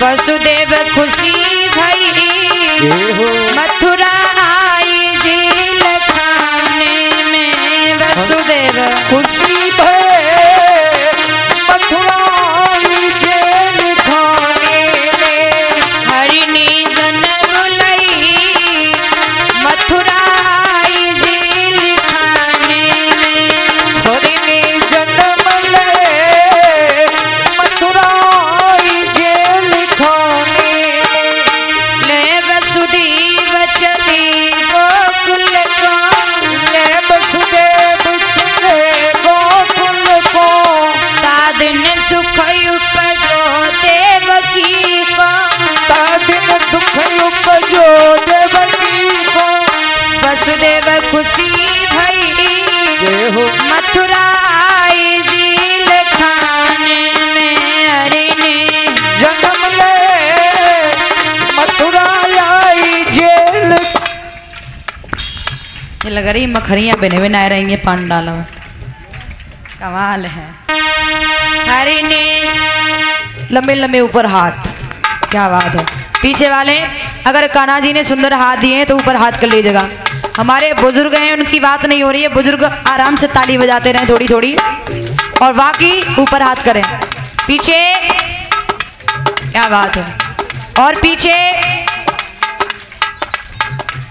वसुदेव खुशी भई मथुरा आई दिल खाने में, वसुदेव खुशी भई मथुरा आई दिल खाने में, हरिणी जन्म लई मथुरा आई दिल खाने में, हरिणी जन्म लई मथुरा वसुदेव खुशी भई मथुरा आई दिल खाने में, हरि ने जन्म ले मथुरा आई जेल। ये लग रही मखरियां बिने बिना रहेंगे पान डाला में, कमाल है। हरि ने लंबे लंबे ऊपर हाथ, क्या बात है। पीछे वाले अगर कान्हा जी ने सुंदर हाथ दिए तो ऊपर हाथ कर लीजिएगा। हमारे बुजुर्ग हैं, उनकी बात नहीं हो रही है, बुजुर्ग आराम से ताली बजाते रहें थोड़ी थोड़ी, और वाकई ऊपर हाथ करें। पीछे क्या बात है, और पीछे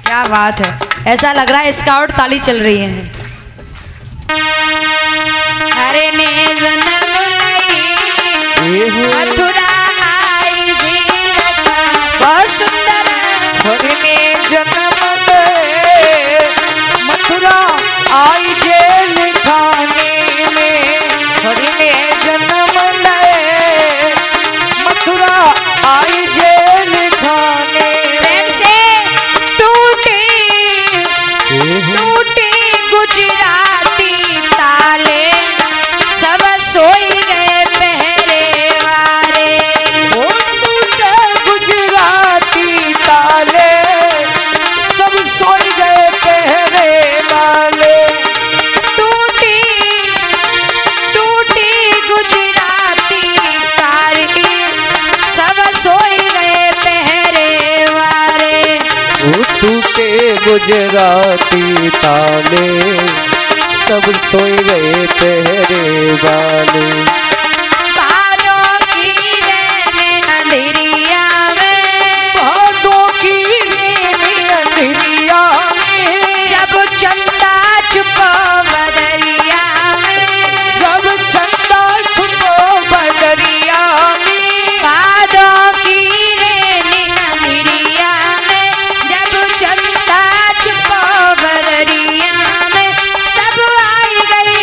क्या बात है, ऐसा लग रहा है स्काउट ताली चल रही है। हरि ने जन्म लई मथुरा आई दिल खाने, बहुत सुंदर। हरि ने जन्म लई मथुरा आई दिल खाने में, हरि ने जन्म लई मथुरा आई दिल खाने में। प्रेम से टूटी टूटी गुजराती ताले, सब सोई गए पहरे वाले, वो टूटे गुजराती ताले, सब सोई गए पहरे वाले। टूटी टूटी गुजराती ताली, सब सोई गए पहरे वाले, वो टूटे गुजराती ताले, सब सोए गए पहरे वाले। भादों की रहने अंधेरिया में, भादों की रहने अंधेरिया में, जब चंदा छुपो बदरिया में, जब चंदा छुपो बदरिया में, भादों की रहने अंधेरिया में, जब चंदा छुपो बदरिया में, तब आई गए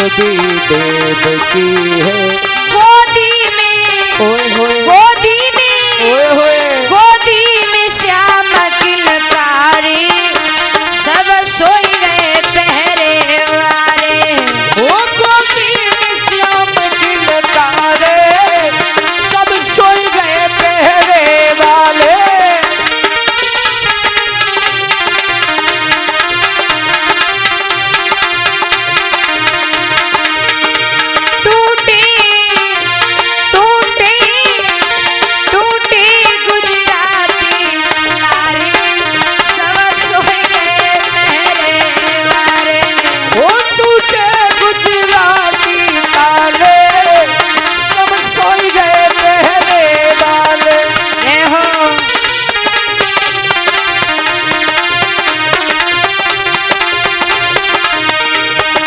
गोदी देव की है, गोदी में श्याम की लकारी सब सोई गए पहरे वारे। वो गोदी में श्याम की लकारी सब सोई गए पहरे वाले।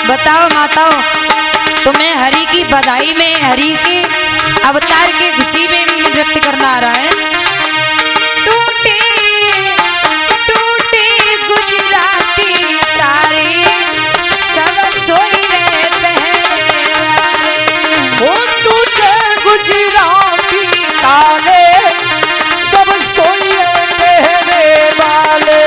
बताओ माताओं, तुम्हें हरि की बधाई में, हरि के अवतार के खुशी में भी नृत्य करना आ रहा है। टूटे टूटे गुजराती तारे सब सोई गए पहरे वाले। ओ टूटे गुजराती तारे सब सोई गए पहरे वाले।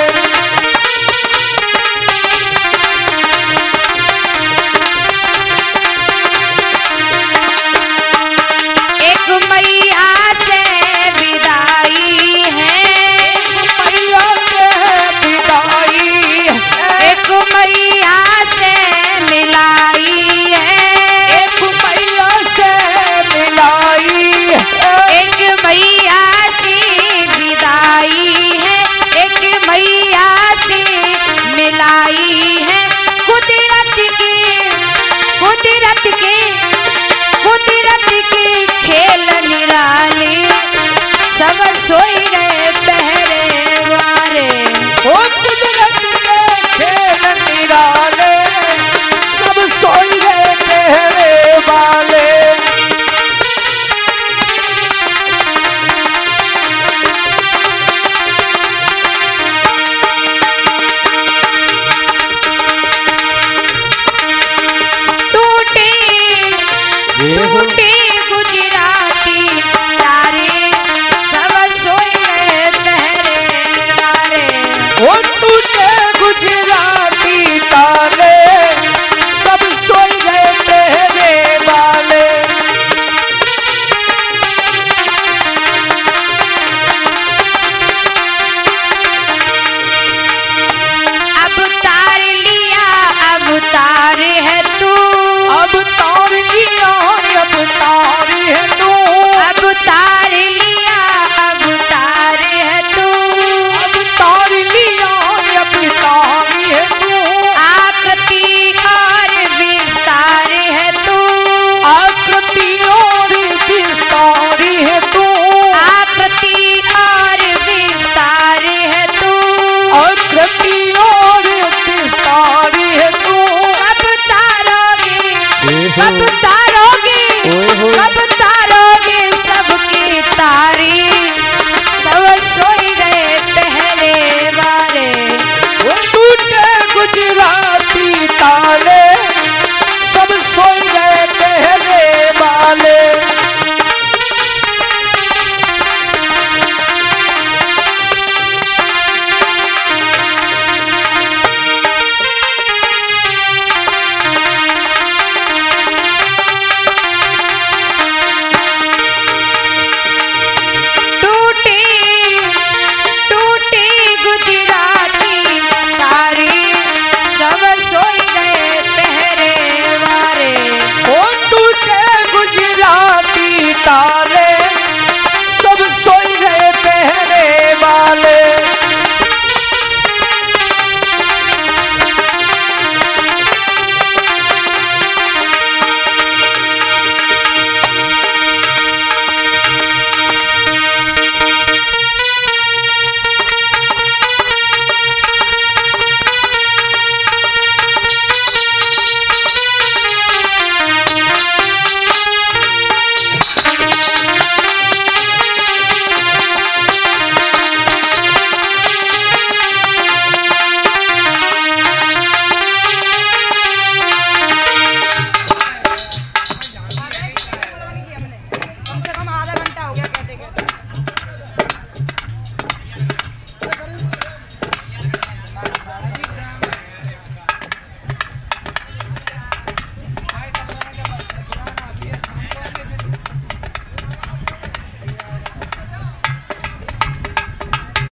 कुदरत के खेल निराली सब सोई